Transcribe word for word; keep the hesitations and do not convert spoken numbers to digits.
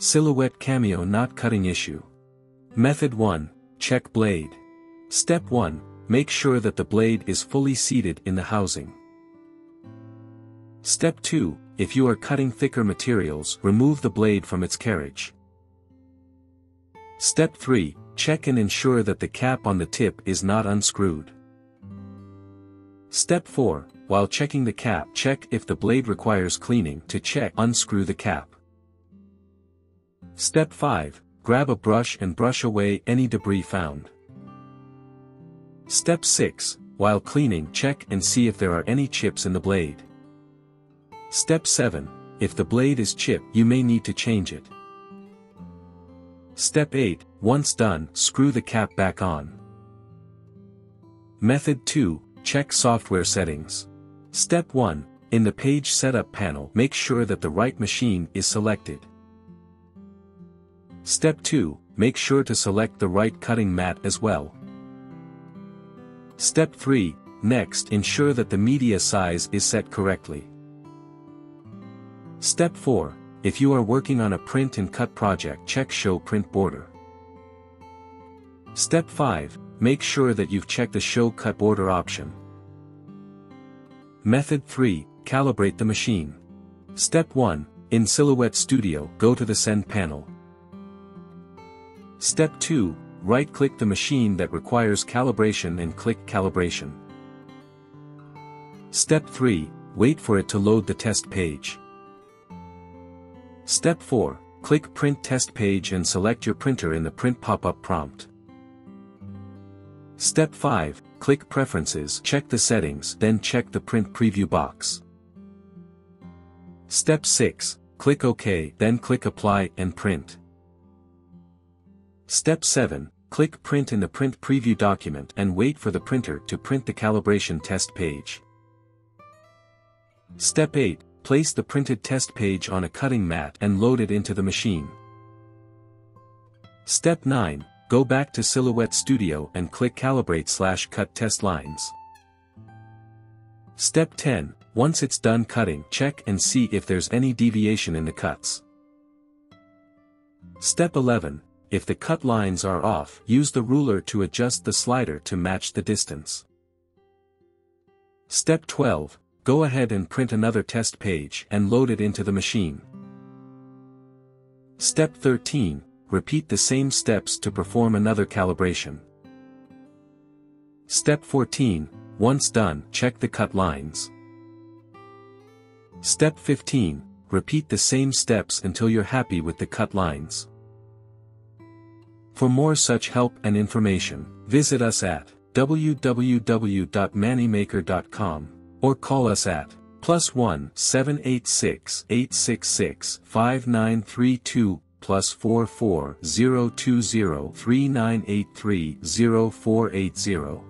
Silhouette Cameo Knot Cutting Issue. Method one. Check blade. Step one. Make sure that the blade is fully seated in the housing. Step two. If you are cutting thicker materials, remove the blade from its carriage. Step three. Check and ensure that the cap on the tip is not unscrewed. Step four. While checking the cap, check if the blade requires cleaning. To check, unscrew the cap. Step five. Grab a brush and brush away any debris found. Step six. While cleaning, check and see if there are any chips in the blade. Step seven. If the blade is chipped, you may need to change it. Step eight. Once done, screw the cap back on. Method two. Check software settings. Step one. In the page setup panel, make sure that the right machine is selected. Step two. Make sure to select the right cutting mat as well. Step three. Next, ensure that the media size is set correctly. Step four. If you are working on a print and cut project, check Show Print Border. Step five. Make sure that you've checked the Show Cut Border option. Method three. Calibrate the machine. Step one. In Silhouette Studio, go to the Send panel. Step two. Right-click the machine that requires calibration and click Calibration. Step three. Wait for it to load the test page. Step four. Click Print Test Page and select your printer in the print pop-up prompt. Step five. Click Preferences, check the settings, then check the print preview box. Step six. Click OK, then click Apply and print. Step seven. Click Print in the print preview document and wait for the printer to print the calibration test page. Step eight. Place the printed test page on a cutting mat and load it into the machine. Step nine. Go back to Silhouette Studio and click Calibrate slash Cut Test Lines. Step ten. Once it's done cutting, check and see if there's any deviation in the cuts. Step eleven. If the cut lines are off, use the ruler to adjust the slider to match the distance. Step twelve. Go ahead and print another test page and load it into the machine. Step thirteen. Repeat the same steps to perform another calibration. Step fourteen. Once done, check the cut lines. Step fifteen. Repeat the same steps until you're happy with the cut lines. For more such help and information, visit us at w w w dot mannymaker dot com. Or call us at plus one seven eight six eight six six five nine three two plus four four zero two zero three nine eight three zero four eight zero.